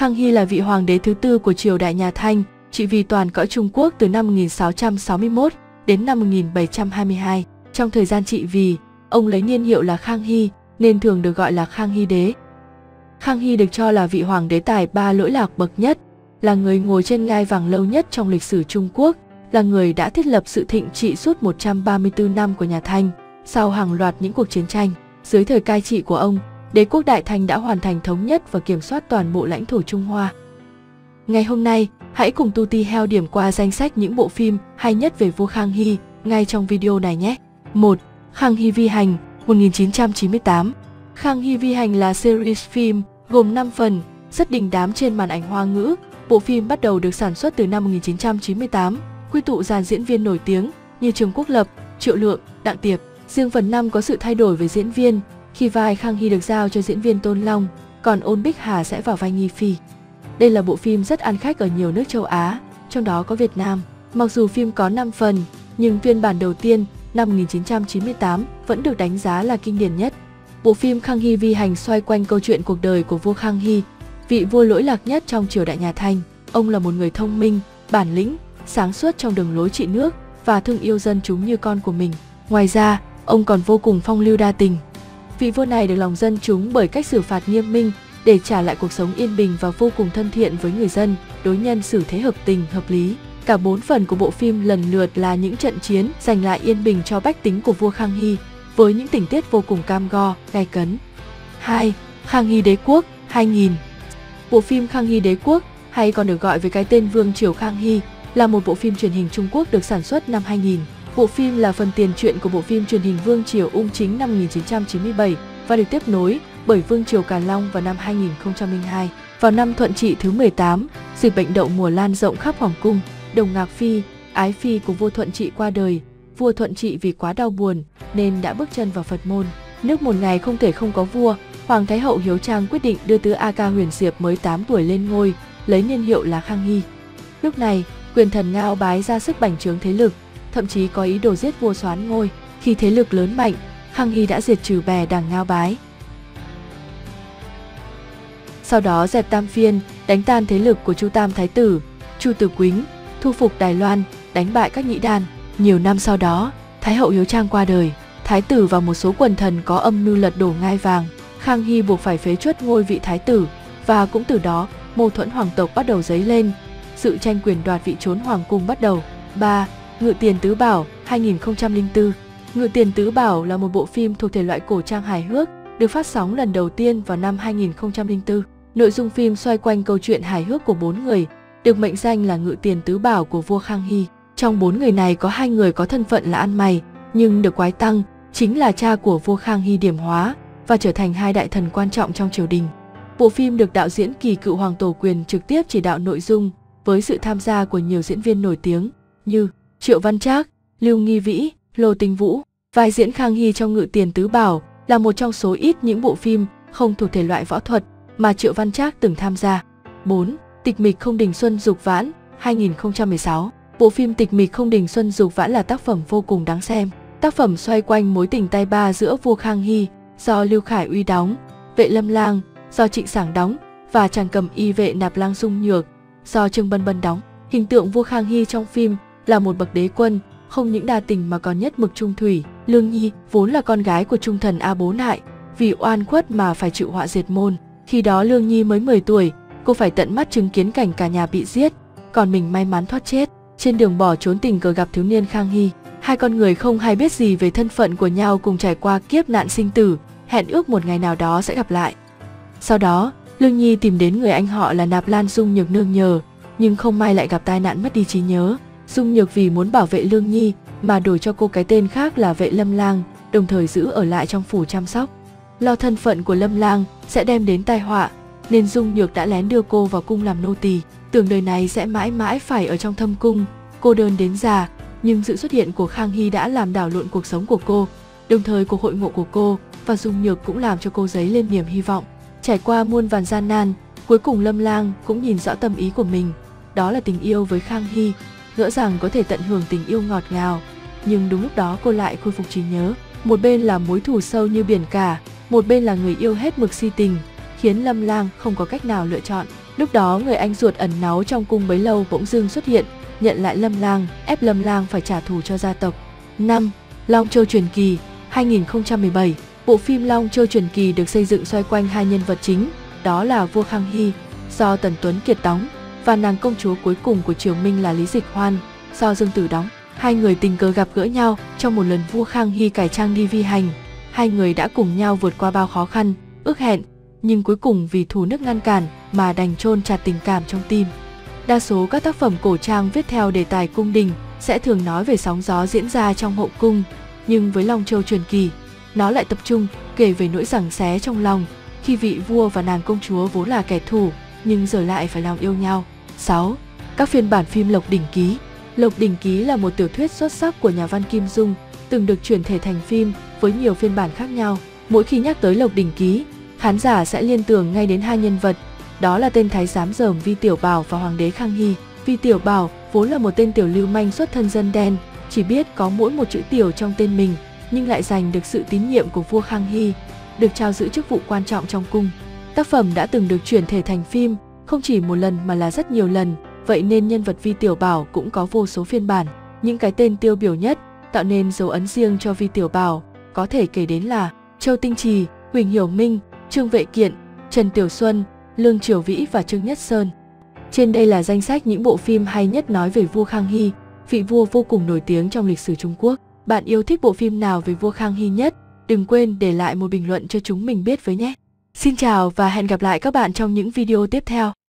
Khang Hy là vị hoàng đế thứ tư của triều đại nhà Thanh, trị vì toàn cõi Trung Quốc từ năm 1661 đến năm 1722. Trong thời gian trị vì, ông lấy niên hiệu là Khang Hy, nên thường được gọi là Khang Hy Đế. Khang Hy được cho là vị hoàng đế tài ba lỗi lạc bậc nhất, là người ngồi trên ngai vàng lâu nhất trong lịch sử Trung Quốc, là người đã thiết lập sự thịnh trị suốt 134 năm của nhà Thanh, sau hàng loạt những cuộc chiến tranh. Dưới thời cai trị của ông, đế quốc Đại Thanh đã hoàn thành thống nhất và kiểm soát toàn bộ lãnh thổ Trung Hoa. Ngày hôm nay, hãy cùng Tu Ti Heo điểm qua danh sách những bộ phim hay nhất về vua Khang Hy ngay trong video này nhé. 1. Khang Hy Vi Hành 1998. Khang Hy Vi Hành là series phim gồm 5 phần, rất đình đám trên màn ảnh Hoa ngữ. Bộ phim bắt đầu được sản xuất từ năm 1998, quy tụ dàn diễn viên nổi tiếng như Trường Quốc Lập, Triệu Lượng, Đặng Tiệp. Riêng phần 5 có sự thay đổi về diễn viên, khi vai Khang Hy được giao cho diễn viên Tôn Long, còn Ôn Bích Hà sẽ vào vai Nghi Phi. Đây là bộ phim rất ăn khách ở nhiều nước châu Á, trong đó có Việt Nam. Mặc dù phim có 5 phần, nhưng phiên bản đầu tiên năm 1998 vẫn được đánh giá là kinh điển nhất. Bộ phim Khang Hy Vi Hành xoay quanh câu chuyện cuộc đời của vua Khang Hy, vị vua lỗi lạc nhất trong triều đại nhà Thanh. Ông là một người thông minh, bản lĩnh, sáng suốt trong đường lối trị nước và thương yêu dân chúng như con của mình. Ngoài ra, ông còn vô cùng phong lưu đa tình. Vị vua này được lòng dân chúng bởi cách xử phạt nghiêm minh để trả lại cuộc sống yên bình và vô cùng thân thiện với người dân, đối nhân xử thế hợp tình, hợp lý. Cả 4 phần của bộ phim lần lượt là những trận chiến giành lại yên bình cho bách tính của vua Khang Hy, với những tình tiết vô cùng cam go, gay cấn. 2. Khang Hy Đế Quốc 2000. Bộ phim Khang Hy Đế Quốc, hay còn được gọi với cái tên Vương Triều Khang Hy, là một bộ phim truyền hình Trung Quốc được sản xuất năm 2000. Bộ phim là phần tiền truyện của bộ phim truyền hình Vương Triều Ung Chính năm 1997 và được tiếp nối bởi Vương Triều Cà Long vào năm 2002. Vào năm Thuận Trị thứ 18, dịch bệnh đậu mùa lan rộng khắp Hoàng Cung. Đồng Ngạc Phi, ái phi của vua Thuận Trị qua đời. Vua Thuận Trị vì quá đau buồn nên đã bước chân vào Phật môn. Nước một ngày không thể không có vua, Hoàng Thái Hậu Hiếu Trang quyết định đưa tứ A Ca Huyền Diệp mới 8 tuổi lên ngôi, lấy niên hiệu là Khang Hy. Lúc này, quyền thần Ngao Bái ra sức bành trướng thế lực, thậm chí có ý đồ giết vua soán ngôi. Khi thế lực lớn mạnh, Khang Hy đã diệt trừ bè đảng Ngao Bái. Sau đó dẹp Tam Phiên, đánh tan thế lực của Chu Tam Thái Tử, Chu Tử Quính, thu phục Đài Loan, đánh bại các Nhĩ Đan. Nhiều năm sau đó, Thái Hậu Hiếu Trang qua đời, Thái Tử và một số quần thần có âm mưu lật đổ ngai vàng. Khang Hy buộc phải phế truất ngôi vị Thái Tử, và cũng từ đó, mâu thuẫn hoàng tộc bắt đầu dấy lên. Sự tranh quyền đoạt vị trốn hoàng cung bắt đầu. 3. Ngự Tiền Tứ Bảo 2004. Ngự Tiền Tứ Bảo là một bộ phim thuộc thể loại cổ trang hài hước, được phát sóng lần đầu tiên vào năm 2004. Nội dung phim xoay quanh câu chuyện hài hước của 4 người, được mệnh danh là Ngự Tiền Tứ Bảo của vua Khang Hy. Trong 4 người này có 2 người có thân phận là ăn mày, nhưng được quái tăng, chính là cha của vua Khang Hy điểm hóa và trở thành 2 đại thần quan trọng trong triều đình. Bộ phim được đạo diễn kỳ cựu Hoàng Tổ Quyền trực tiếp chỉ đạo nội dung, với sự tham gia của nhiều diễn viên nổi tiếng như Triệu Văn Trác, Lưu Nghi Vĩ, Lô Tinh Vũ. Vai diễn Khang Hy trong Ngự Tiền Tứ Bảo là một trong số ít những bộ phim không thuộc thể loại võ thuật mà Triệu Văn Trác từng tham gia. 4. Tịch Mịch Không Đình Xuân Dục Vãn 2016. Bộ phim Tịch Mịch Không Đình Xuân Dục Vãn là tác phẩm vô cùng đáng xem. Tác phẩm xoay quanh mối tình tay ba giữa vua Khang Hy, do Lưu Khải Uy đóng, Vệ Lâm Lang, do Trịnh Sảng đóng, và chàng cầm y vệ Nạp Lang Dung Nhược, do Trương Bân Bân đóng. Hình tượng vua Khang Hy trong phim là một bậc đế quân, không những đa tình mà còn nhất mực trung thủy. Lương Nhi vốn là con gái của trung thần A Bố Nại, vì oan khuất mà phải chịu họa diệt môn. Khi đó Lương Nhi mới 10 tuổi, cô phải tận mắt chứng kiến cảnh cả nhà bị giết, còn mình may mắn thoát chết. Trên đường bỏ trốn tình cờ gặp thiếu niên Khang Hy, hai con người không hay biết gì về thân phận của nhau, cùng trải qua kiếp nạn sinh tử, hẹn ước một ngày nào đó sẽ gặp lại. Sau đó, Lương Nhi tìm đến người anh họ là Nạp Lan Dung Nhược nương nhờ, nhưng không may lại gặp tai nạn mất đi trí nhớ. Dung Nhược vì muốn bảo vệ Lương Nhi mà đổi cho cô cái tên khác là Vệ Lâm Lang, đồng thời giữ ở lại trong phủ chăm sóc. Lo thân phận của Lâm Lang sẽ đem đến tai họa, nên Dung Nhược đã lén đưa cô vào cung làm nô tỳ, tưởng đời này sẽ mãi mãi phải ở trong thâm cung, cô đơn đến già. Nhưng sự xuất hiện của Khang Hy đã làm đảo lộn cuộc sống của cô, đồng thời cuộc hội ngộ của cô và Dung Nhược cũng làm cho cô dấy lên niềm hy vọng. Trải qua muôn vàn gian nan, cuối cùng Lâm Lang cũng nhìn rõ tâm ý của mình, đó là tình yêu với Khang Hy. Ngỡ rằng có thể tận hưởng tình yêu ngọt ngào, nhưng đúng lúc đó cô lại khôi phục trí nhớ. Một bên là mối thù sâu như biển cả, một bên là người yêu hết mực si tình, khiến Lâm Lang không có cách nào lựa chọn. Lúc đó người anh ruột ẩn náu trong cung bấy lâu bỗng dưng xuất hiện, nhận lại Lâm Lang, ép Lâm Lang phải trả thù cho gia tộc. 5. Long Châu Truyền Kỳ 2017. Bộ phim Long Châu Truyền Kỳ được xây dựng xoay quanh hai nhân vật chính, đó là vua Khang Hy, do Tần Tuấn Kiệt đóng, và nàng công chúa cuối cùng của triều Minh là Lý Dịch Hoan, do Dương Tử đóng. Hai người tình cờ gặp gỡ nhau trong một lần vua Khang Hy cải trang đi vi hành. Hai người đã cùng nhau vượt qua bao khó khăn, ước hẹn, nhưng cuối cùng vì thù nước ngăn cản mà đành chôn chặt tình cảm trong tim. Đa số các tác phẩm cổ trang viết theo đề tài cung đình sẽ thường nói về sóng gió diễn ra trong hậu cung, nhưng với Long Châu Truyền Kỳ, nó lại tập trung kể về nỗi giằng xé trong lòng khi vị vua và nàng công chúa vốn là kẻ thù nhưng giờ lại phải lòng yêu nhau. 6. Các phiên bản phim Lộc Đỉnh Ký. Lộc Đỉnh Ký là một tiểu thuyết xuất sắc của nhà văn Kim Dung, từng được chuyển thể thành phim với nhiều phiên bản khác nhau. Mỗi khi nhắc tới Lộc Đỉnh Ký, khán giả sẽ liên tưởng ngay đến hai nhân vật, đó là tên thái giám dởm Vi Tiểu Bảo và hoàng đế Khang Hy. Vi Tiểu Bảo vốn là một tên tiểu lưu manh xuất thân dân đen, chỉ biết có mỗi một chữ tiểu trong tên mình, nhưng lại giành được sự tín nhiệm của vua Khang Hy, được trao giữ chức vụ quan trọng trong cung. Tác phẩm đã từng được chuyển thể thành phim, không chỉ một lần mà là rất nhiều lần, vậy nên nhân vật Vi Tiểu Bảo cũng có vô số phiên bản. Những cái tên tiêu biểu nhất tạo nên dấu ấn riêng cho Vi Tiểu Bảo có thể kể đến là Châu Tinh Trì, Huỳnh Hiểu Minh, Trương Vệ Kiện, Trần Tiểu Xuân, Lương Triều Vĩ và Trương Nhất Sơn. Trên đây là danh sách những bộ phim hay nhất nói về vua Khang Hy, vị vua vô cùng nổi tiếng trong lịch sử Trung Quốc. Bạn yêu thích bộ phim nào về vua Khang Hy nhất? Đừng quên để lại một bình luận cho chúng mình biết với nhé! Xin chào và hẹn gặp lại các bạn trong những video tiếp theo!